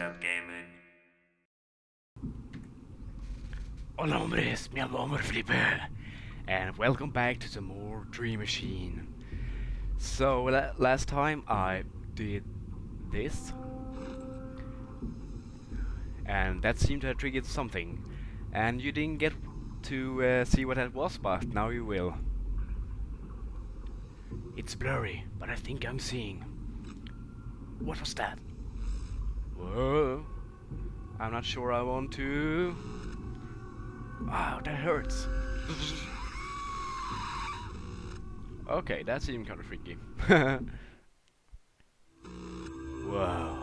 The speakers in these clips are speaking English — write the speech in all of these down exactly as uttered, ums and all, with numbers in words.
up gaming. Hola hombres, mi amor flipper, and welcome back to some more Dream Machine. So la last time I did this, and that seemed to have triggered something, and you didn't get to uh, see what that was, but now you will. It's blurry, but I think I'm seeing. What was that? Whoa. I'm not sure I want to. Wow, that hurts. Okay, that's even kind of freaky. Whoa.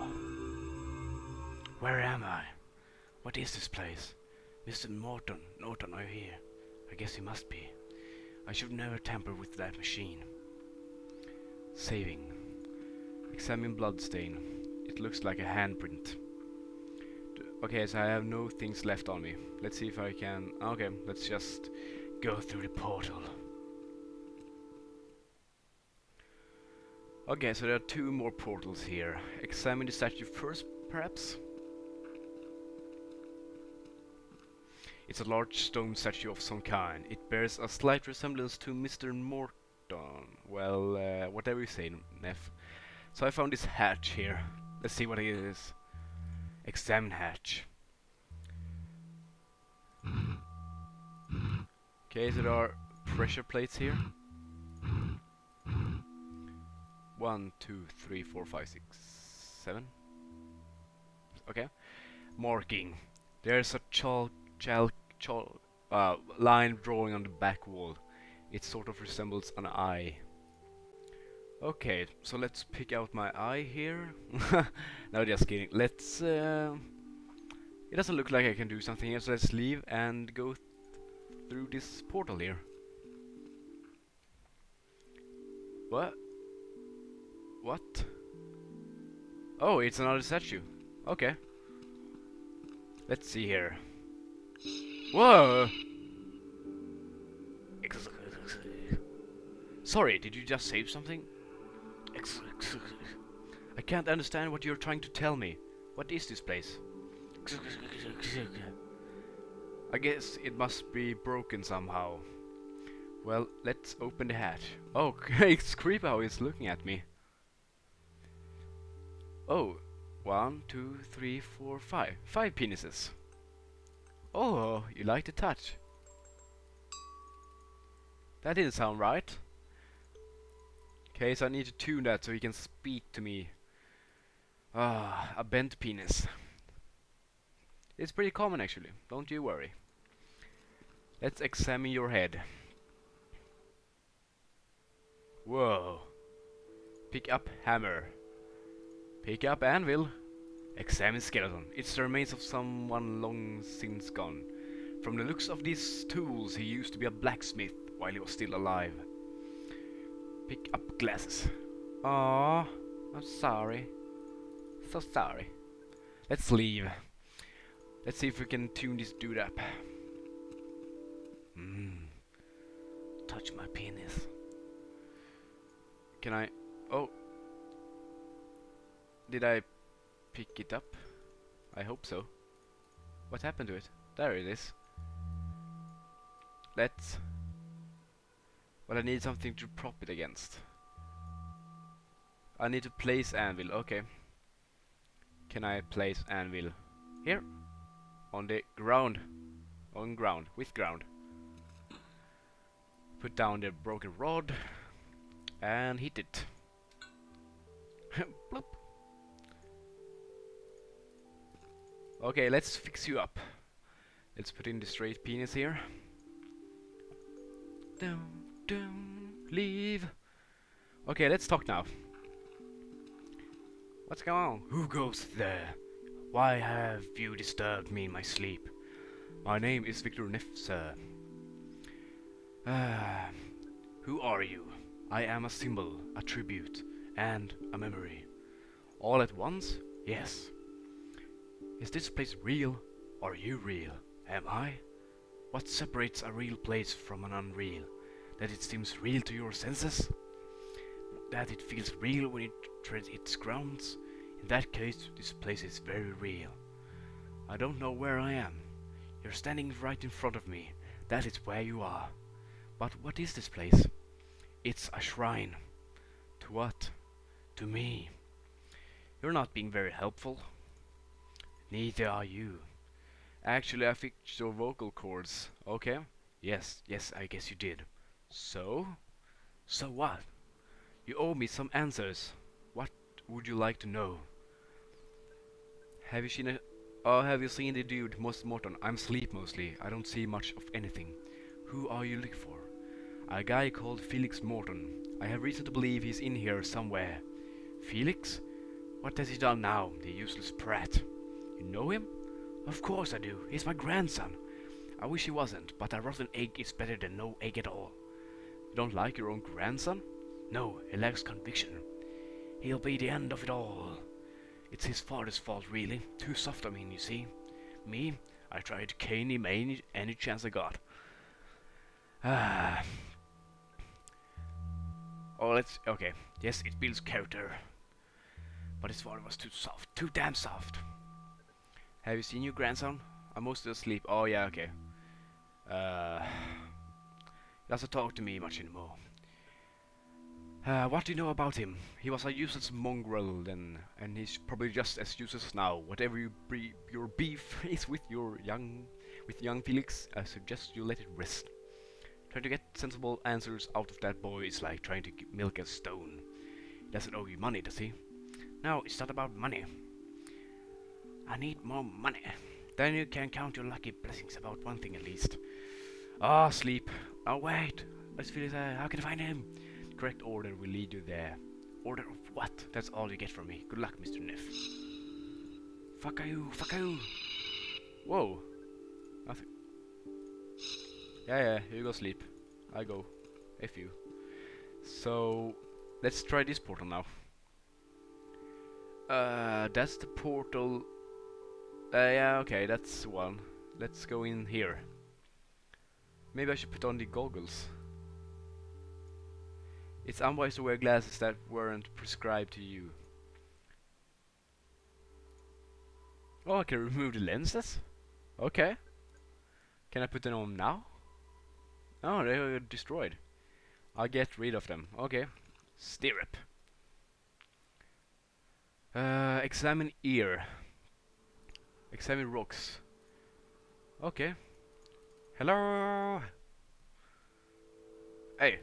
Where am I? What is this place? Mister Morton, Norton, are you here? I guess he must be. I should never tamper with that machine. Saving. Examine bloodstain. It looks like a handprint. D okay, so I have no things left on me. Let's see if I can... Okay, let's just go through the portal. Okay, so there are two more portals here. Examine the statue first, perhaps? It's a large stone statue of some kind. It bears a slight resemblance to Mister Morton. Well, uh, whatever you say, Neff. So I found this hatch here. Let's see what it is. Examine hatch. Okay, so there are pressure plates here. One, two, three, four, five, six, seven. Okay. Marking. There's a chalk, chalk, chalk uh, line drawing on the back wall. It sort of resembles an eye. Okay, so let's pick out my eye here. No, just kidding. Let's... Uh, it doesn't look like I can do something here, so let's leave and go th through this portal here. What? What? Oh, it's another statue. Okay. Let's see here. Whoa! Sorry, did you just save something? I can't understand what you're trying to tell me. What is this place? I guess it must be broken somehow. Well, let's open the hatch. Oh, it's creepy how it's looking at me. Oh, one, two, three, four, five. Five penises. Oh, you like the touch. That didn't sound right. Okay, so I need to tune that so he can speak to me. Ah, a bent penis. It's pretty common actually, don't you worry. Let's examine your head. Whoa. Pick up hammer. Pick up anvil. Examine skeleton. It's the remains of someone long since gone. From the looks of these tools, he used to be a blacksmith while he was still alive. Pick up glasses. Aww, I'm sorry. So sorry. Let's leave. Let's see if we can tune this dude up. Mm. Touch my penis. Can I... Oh. Did I pick it up? I hope so. What happened to it? There it is. Let's... Well, I need something to prop it against. I need to place anvil, okay. Can I place anvil? Here. On the ground. On ground. With ground. Put down the broken rod. And hit it. Plop. Okay, let's fix you up. Let's put in the straight penis here. Down. Leave. Okay, let's talk now. What's going on? Who goes there? Why have you disturbed me in my sleep? My name is Victor Neff, sir. Uh, who are you? I am a symbol, a tribute, and a memory. All at once? Yes. Is this place real? Are you real? Am I? What separates a real place from an unreal? That it seems real to your senses? That it feels real when it treads its grounds? In that case, this place is very real. I don't know where I am. You're standing right in front of me. That is where you are. But what is this place? It's a shrine. To what? To me. You're not being very helpful. Neither are you. Actually, I fixed your vocal cords. Okay? Yes, yes, I guess you did. So? So what? You owe me some answers. What would you like to know? Have you seen a... Oh, have you seen the dude, Mister Morton? I'm asleep mostly. I don't see much of anything. Who are you looking for? A guy called Felix Morton. I have reason to believe he's in here somewhere. Felix? What has he done now, the useless prat? You know him? Of course I do. He's my grandson. I wish he wasn't, but a rotten egg is better than no egg at all. You don't like your own grandson? No, he lacks conviction. He'll be the end of it all. It's his father's fault, really. Too soft on him, you see. Me? I tried to cane him any, any chance I got. Ah. Oh, let's... Okay. Yes, it builds character. But his father was too soft. Too damn soft. Have you seen your grandson? I'm mostly asleep. Oh, yeah, okay. Uh, he doesn't talk to me much anymore. Uh, what do you know about him? He was a useless mongrel then, and he's probably just as useless now. Whatever you be your beef is with your young, with young Felix, I suggest you let it rest. Trying to get sensible answers out of that boy is like trying to milk a stone. He doesn't owe you money, does he? No, it's not about money. I need more money. Then you can count your lucky blessings about one thing at least. Ah, sleep. Oh wait, let's feel it. Uh, how can I find him? Correct order will lead you there. Order of what? That's all you get from me. Good luck, Mister Neff. Fuck you, fuck you. Whoa. Nothing. Yeah, yeah, you go sleep. I go. F you. So, let's try this portal now. Uh, that's the portal. Uh, yeah, okay, that's one. Let's go in here. Maybe I should put on the goggles. It's unwise to wear glasses that weren't prescribed to you. Oh, I can remove the lenses? Okay. Can I put them on now? Oh, they are destroyed. I'll get rid of them. Okay. Stirrup. Uh, examine ear. Examine rocks. Okay. Hello! Hey!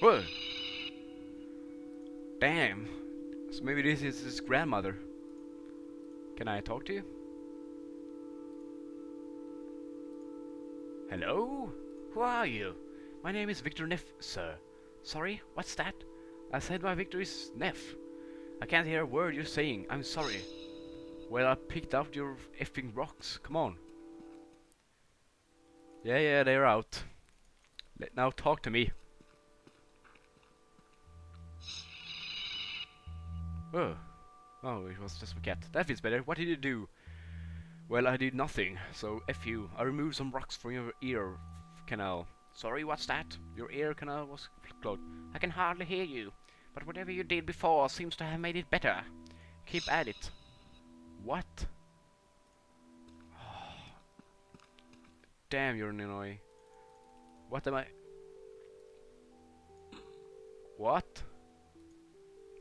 Whoa! Damn! So maybe this is his grandmother. Can I talk to you? Hello? Who are you? My name is Victor Neff, sir. Sorry, what's that? I said my Victor is Neff. I can't hear a word you're saying. I'm sorry. Well, I picked up your effing rocks. Come on. Yeah, yeah, they're out. Let now talk to me. Oh. Oh, it was just a cat. That feels better. What did you do? Well, I did nothing, so F you. I removed some rocks from your ear canal. Sorry, what's that? Your ear canal was clogged. I can hardly hear you, but whatever you did before seems to have made it better. Keep at it. What? Oh. Damn, you're annoying. What am I... What?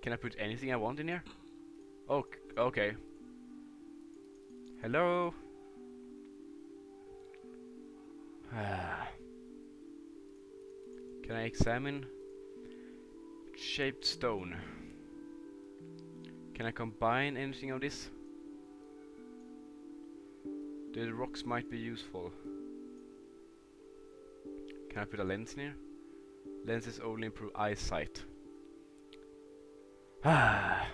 Can I put anything I want in here? Oh, okay. Hello. Ah. Can I examine? Shaped stone. Can I combine anything of this? The rocks might be useful. Can I put a lens in here? Lenses only improve eyesight. Ah.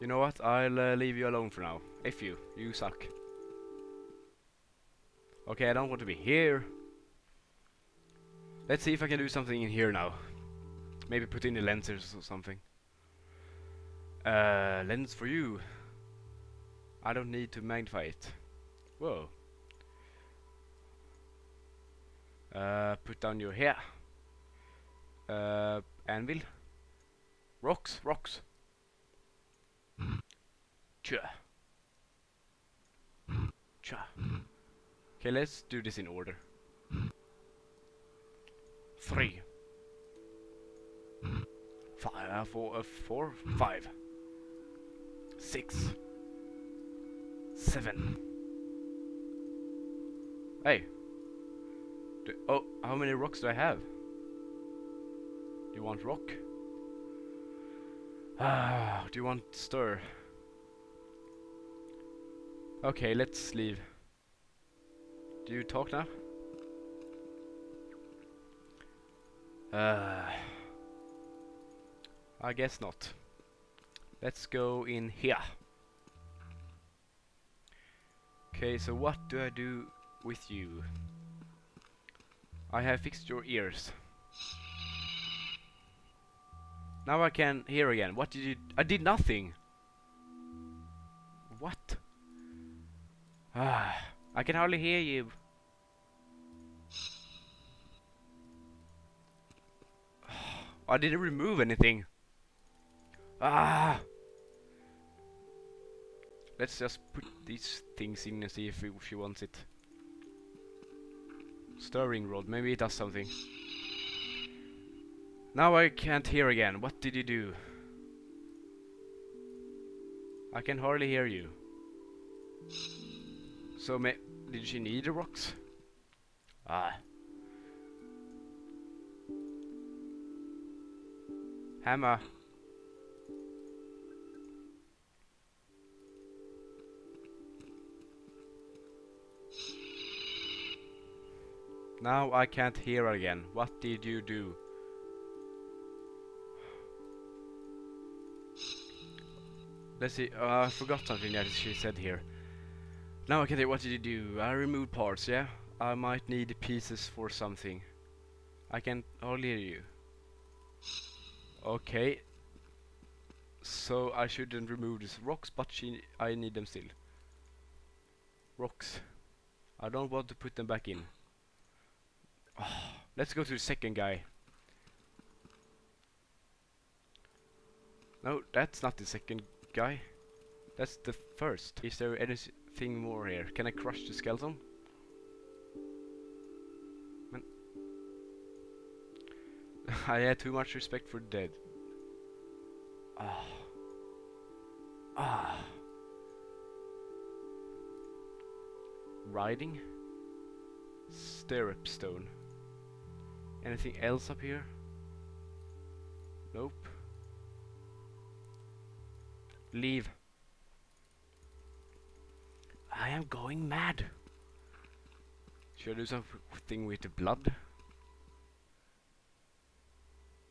You know what? I'll uh, leave you alone for now. If you, you suck. Okay, I don't want to be here. Let's see if I can do something in here now. Maybe put in the lenses or something. Uh, lens for you. I don't need to magnify it. Whoa. Uh, put down your hair. Uh, Anvil. Rocks, rocks. Cha. Cha. Okay, let's do this in order. Three. Five, uh, four, uh, four, five. Six. Seven. Hey. Do, oh, how many rocks do I have? Do you want rock? Ah, do you want stir? Okay, let's leave. Do you talk now? Uh, I guess not. Let's go in here. Okay, so what do I do with you? I have fixed your ears. Now I can hear again. What did you d- I did nothing! What? Ah, I can hardly hear you. I didn't remove anything. Ah! Let's just put these things in and see if, if she wants it. Stirring rod, maybe it does something. Now I can't hear again. What did you do? I can hardly hear you. So ma- did she need the rocks? Ah. Hammer. Now I can't hear again. What did you do? Let's see. Uh, I forgot something that she said here. Now I can hear. What did you do? I removed parts, yeah? I might need pieces for something. I can only hear you. Okay. So I shouldn't remove these rocks, but she, I need them still. Rocks. I don't want to put them back in. Oh, let's go to the second guy. No, that's not the second guy. That's the first. Is there anything more here? Can I crush the skeleton? Man. I had too much respect for dead. Ah. Ah. Riding? Stirrup stone. Anything else up here? Nope. Leave. I am going mad. Should I do something with the blood?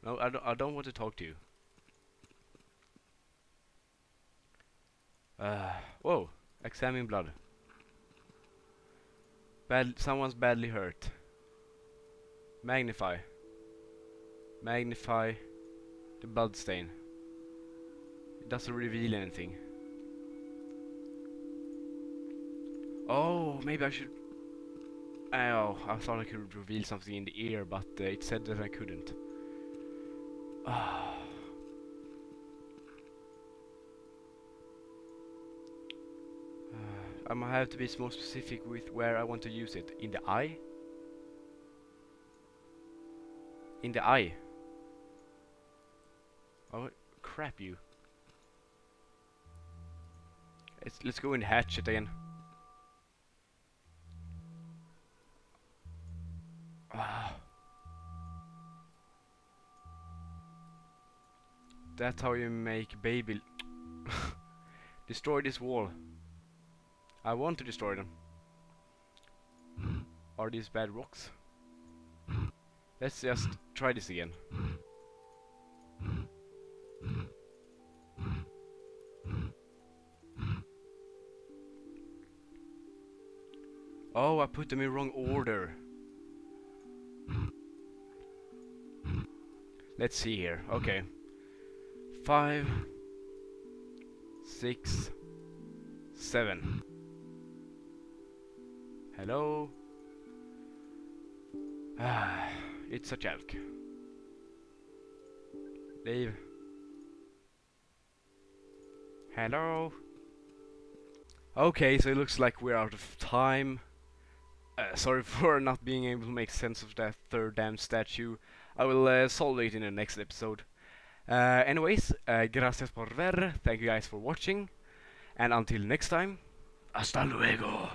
No, I don't, I don't want to talk to you. Uh, whoa, examine blood. Bad, someone's badly hurt. Magnify. Magnify the blood stain. It doesn't reveal anything. Oh, maybe I should... Oh, I thought I could reveal something in the ear, but uh, it said that I couldn't. Ah. I might have to be more specific with where I want to use it. In the eye? In the eye. Oh, crap you. Let's, let's go and hatch it again. Ah. That's how you make baby... Destroy this wall. I want to destroy them. Are these bad rocks? Let's just try this again. Oh, I put them in wrong order. Let's see here. Okay. Five. Six. Seven. Hello. Ah, it's a chalk. Leave. Hello. Okay, so it looks like we're out of time. Uh, sorry for not being able to make sense of that third damn statue. I will uh, solve it in the next episode. Uh, anyways, uh, gracias por ver, thank you guys for watching, and until next time, hasta luego!